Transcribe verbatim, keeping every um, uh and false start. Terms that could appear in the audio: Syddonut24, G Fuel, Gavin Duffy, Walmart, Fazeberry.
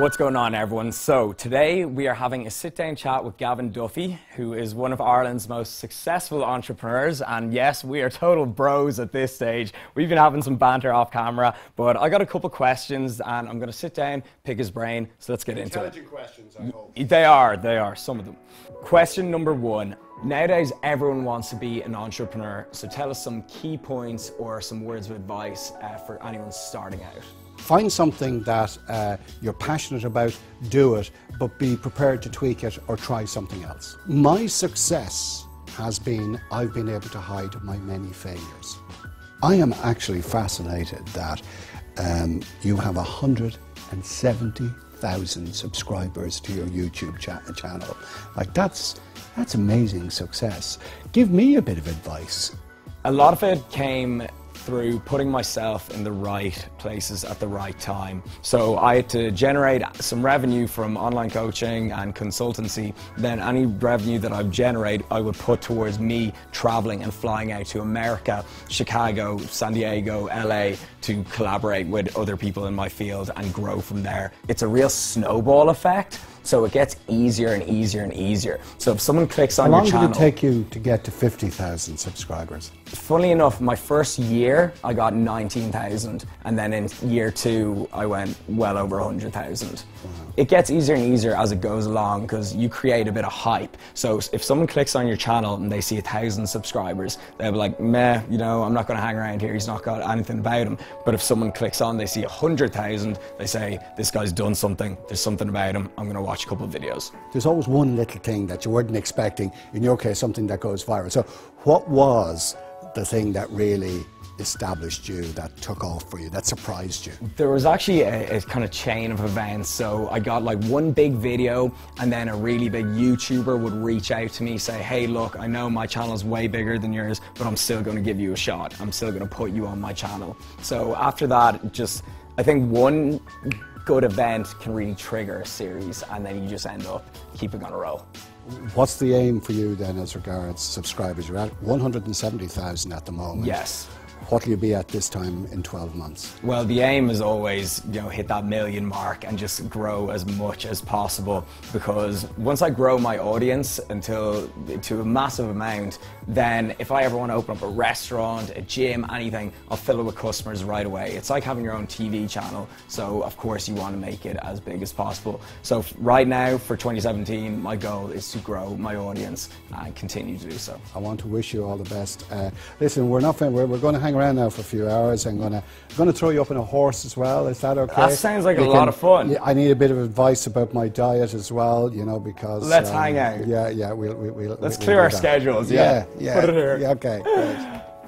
What's going on, everyone? So today we are having a sit-down chat with Gavin Duffy, who is one of Ireland's most successful entrepreneurs. And yes, we are total bros at this stage. We've been having some banter off camera, but I got a couple questions, and I'm going to sit down, pick his brain. So let's get into it. Intelligent questions, I hope. They are, they are, some of them. Question number one. Nowadays, everyone wants to be an entrepreneur, so tell us some key points or some words of advice uh, for anyone starting out. Find something that uh, you're passionate about, do it, but be prepared to tweak it or try something else. My success has been I've been able to hide my many failures. I am actually fascinated that um, you have one hundred seventy thousand subscribers to your YouTube cha channel. Like, that's That's amazing success. Give me a bit of advice. A lot of it came through putting myself in the right places at the right time. So I had to generate some revenue from online coaching and consultancy. Then any revenue that I generate, I would put towards me traveling and flying out to America, Chicago, San Diego, L A, to collaborate with other people in my field and grow from there. It's a real snowball effect. So it gets easier and easier and easier. So if someone clicks on your channel... How long did it take you to get to fifty thousand subscribers? Funnily enough, my first year, I got nineteen thousand. And then in year two, I went well over one hundred thousand. Wow. It gets easier and easier as it goes along because you create a bit of hype. So if someone clicks on your channel and they see one thousand subscribers, they'll be like, meh, you know, I'm not going to hang around here. He's not got anything about him. But if someone clicks on, they see one hundred thousand, they say, this guy's done something. There's something about him. I'm going to watch a couple of videos. There's always one little thing that you weren't expecting, in your case something that goes viral. So what was the thing that really established you, that took off for you, that surprised you? There was actually a, a kind of chain of events. So I got like one big video, and then a really big YouTuber would reach out to me, say, hey, look, I know my channel's way bigger than yours, but I'm still going to give you a shot. I'm still going to put you on my channel. So after that, just I think one good event can really trigger a series, and then you just end up keeping on a roll. What's the aim for you then as regards subscribers? You're at one hundred seventy thousand at the moment. Yes. What will you be at this time in twelve months? Well, the aim is always, you know, hit that million mark and just grow as much as possible, because once I grow my audience until to a massive amount, then if I ever want to open up a restaurant, a gym, anything, I'll fill it with customers right away. It's like having your own T V channel, so of course you want to make it as big as possible. So right now, for twenty seventeen, my goal is to grow my audience and continue to do so. I want to wish you all the best. Uh, listen, we're not we're, we're going to hang around now for a few hours. I'm gonna I'm gonna throw you up on a horse as well. Is that okay? That sounds like you a can, lot of fun. I need a bit of advice about my diet as well, you know, because let's um, hang out. Yeah, yeah. We'll, we'll, we'll let's we'll, clear we'll our that. schedules. Yeah, yeah. yeah. Put it here. Yeah, okay. Great.